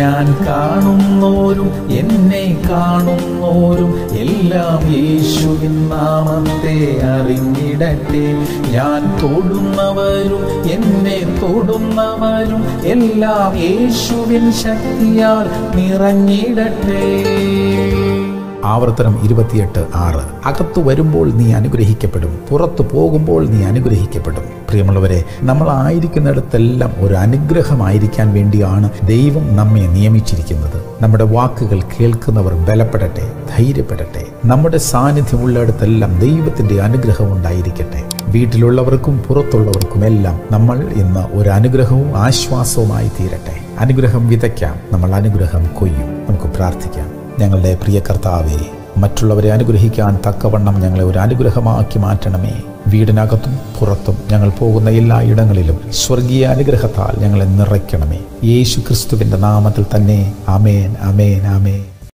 ഞാൻ കാണുന്നോരും എന്നെ കാണുന്നോരും എല്ലാം യേശുവിൻ നാമത്തെ അറിഞ്ഞിടട്ടെ. ഞാൻ തൊടുന്നവരും എന്നെ തൊടുന്നവരും എല്ലാം യേശുവിൻ ശക്തിയാൽ നിറഞ്ഞിടട്ടെ. ആവർത്തനം 28:6. അകത്തു വരുമ്പോൾ നീ അനുഗ്രഹിക്കപ്പെടും, പുറത്തു പോകുമ്പോൾ നീ അനുഗ്രഹിക്കപ്പെടും. പ്രിയമുള്ളവരെ, നമ്മളായിരിക്കുന്നിടത്തെല്ലാം ഒരു അനുഗ്രഹമായിരിക്കാൻ വേണ്ടിയാണ് ദൈവം നമ്മെ നിയമിച്ചിരിക്കുന്നത്. നമ്മുടെ വാക്കുകൾ കേൾക്കുന്നവർ ബലപ്പെടട്ടെ, ധൈര്യപ്പെടട്ടെ. നമ്മുടെ സാന്നിധ്യമുള്ളിടത്തെല്ലാം ദൈവത്തിൻ്റെ അനുഗ്രഹം ഉണ്ടായിരിക്കട്ടെ. വീട്ടിലുള്ളവർക്കും പുറത്തുള്ളവർക്കും എല്ലാം നമ്മൾ ഇന്ന് ഒരു അനുഗ്രഹവും ആശ്വാസവുമായി തീരട്ടെ. അനുഗ്രഹം വിതയ്ക്കാം, നമ്മൾ അനുഗ്രഹം കൊയ്യും. നമുക്ക് പ്രാർത്ഥിക്കാം. ഞങ്ങളുടെ പ്രിയ കർത്താവേ, മറ്റുള്ളവരെ അനുഗ്രഹിക്കാൻ തക്കവണ്ണം ഞങ്ങളെ ഒരു അനുഗ്രഹമാക്കി മാറ്റണമേ. വീടിനകത്തും പുറത്തും ഞങ്ങൾ പോകുന്ന എല്ലായിടങ്ങളിലും സ്വർഗീയ അനുഗ്രഹത്താൽ ഞങ്ങളെ നിറയ്ക്കണമേ. യേശു ക്രിസ്തുവിൻ്റെ നാമത്തിൽ തന്നെ. ആമേൻ, ആമേൻ, ആമേൻ.